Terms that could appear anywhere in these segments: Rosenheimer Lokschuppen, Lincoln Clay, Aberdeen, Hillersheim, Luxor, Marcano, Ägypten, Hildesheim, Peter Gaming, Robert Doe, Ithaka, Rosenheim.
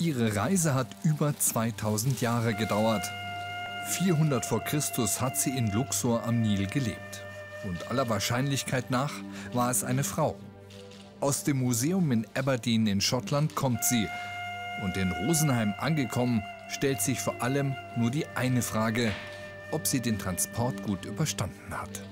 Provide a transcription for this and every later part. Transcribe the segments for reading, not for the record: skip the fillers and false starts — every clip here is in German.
Ihre Reise hat über 2000 Jahre gedauert. 400 vor Christus hat sie in Luxor am Nil gelebt. Und aller Wahrscheinlichkeit nach war es eine Frau. Aus dem Museum in Aberdeen in Schottland kommt sie. Und in Rosenheim angekommen, stellt sich vor allem nur die eine Frage, ob sie den Transport gut überstanden hat.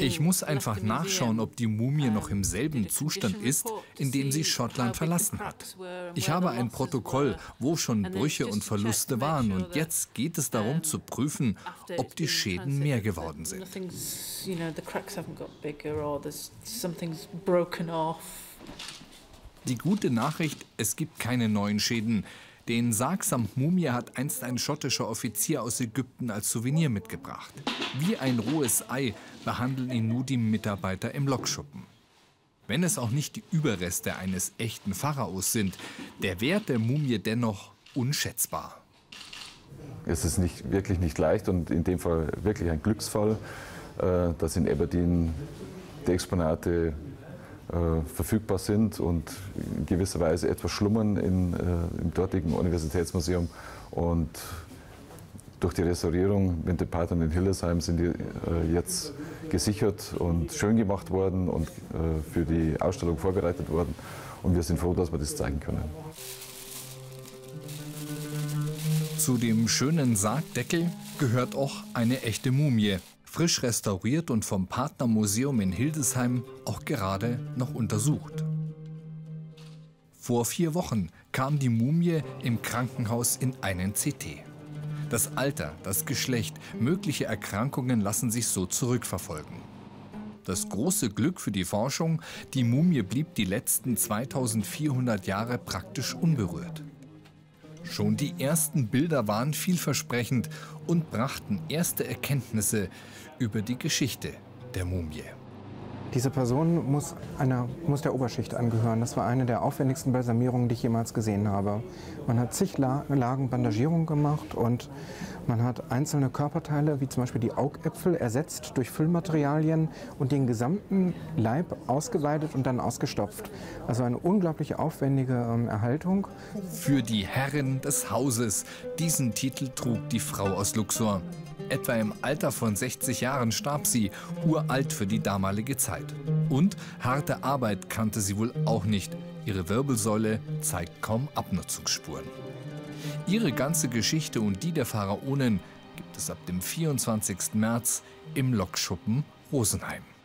Ich muss einfach nachschauen, ob die Mumie noch im selben Zustand ist, in dem sie Schottland verlassen hat. Ich habe ein Protokoll, wo schon Brüche und Verluste waren, und jetzt geht es darum zu prüfen, ob die Schäden mehr geworden sind. Die gute Nachricht, es gibt keine neuen Schäden. Den Sarg samt Mumie hat einst ein schottischer Offizier aus Ägypten als Souvenir mitgebracht. Wie ein rohes Ei behandeln ihn nun die Mitarbeiter im Lokschuppen. Wenn es auch nicht die Überreste eines echten Pharaos sind, der Wert der Mumie dennoch unschätzbar. Es ist wirklich nicht leicht und in dem Fall wirklich ein Glücksfall, dass in Aberdeen die Exponate verfügbar sind und in gewisser Weise etwas schlummern im dortigen Universitätsmuseum. Und durch die Restaurierung mit den Partnern in Hillersheim sind die jetzt gesichert und schön gemacht worden und für die Ausstellung vorbereitet worden. Und wir sind froh, dass wir das zeigen können. Zu dem schönen Sargdeckel gehört auch eine echte Mumie. Frisch restauriert und vom Partnermuseum in Hildesheim auch gerade noch untersucht. Vor 4 Wochen kam die Mumie im Krankenhaus in einen CT. Das Alter, das Geschlecht, mögliche Erkrankungen lassen sich so zurückverfolgen. Das große Glück für die Forschung, die Mumie blieb die letzten 2400 Jahre praktisch unberührt. Schon die ersten Bilder waren vielversprechend und brachten erste Erkenntnisse über die Geschichte der Mumie. Diese Person muss der Oberschicht angehören. Das war eine der aufwendigsten Balsamierungen, die ich jemals gesehen habe. Man hat zig Lagen Bandagierung gemacht und man hat einzelne Körperteile, wie zum Beispiel die Augäpfel, ersetzt durch Füllmaterialien und den gesamten Leib ausgeweidet und dann ausgestopft. Also eine unglaublich aufwendige Erhaltung. Für die Herrin des Hauses. Diesen Titel trug die Frau aus Luxor. Etwa im Alter von 60 Jahren starb sie, uralt für die damalige Zeit. Und harte Arbeit kannte sie wohl auch nicht. Ihre Wirbelsäule zeigt kaum Abnutzungsspuren. Ihre ganze Geschichte und die der Pharaonen gibt es ab dem 24. März im Lokschuppen Rosenheim.